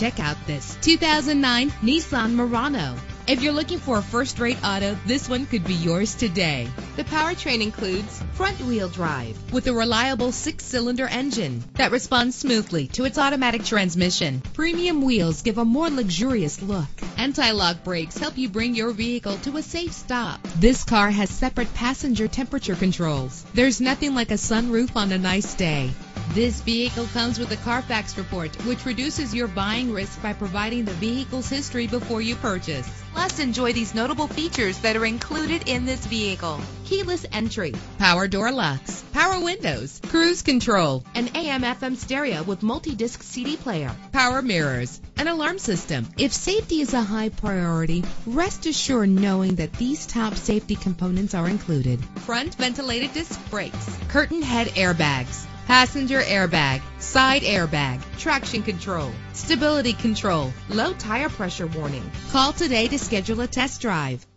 Check out this 2009 Nissan Murano. If you're looking for a first-rate auto, this one could be yours today. The powertrain includes front-wheel drive with a reliable 6-cylinder engine that responds smoothly to its automatic transmission. Premium wheels give a more luxurious look. Anti-lock brakes help you bring your vehicle to a safe stop. This car has separate passenger temperature controls. There's nothing like a sunroof on a nice day. This vehicle comes with a Carfax report, which reduces your buying risk by providing the vehicle's history before you purchase. Plus, enjoy these notable features that are included in this vehicle: keyless entry, power door locks, power windows, cruise control, an AM/FM stereo with multi-disc CD player, power mirrors, an alarm system. If safety is a high priority, rest assured knowing that these top safety components are included: front ventilated disc brakes, curtain head airbags, passenger airbag, side airbag, traction control, stability control, low tire pressure warning. Call today to schedule a test drive.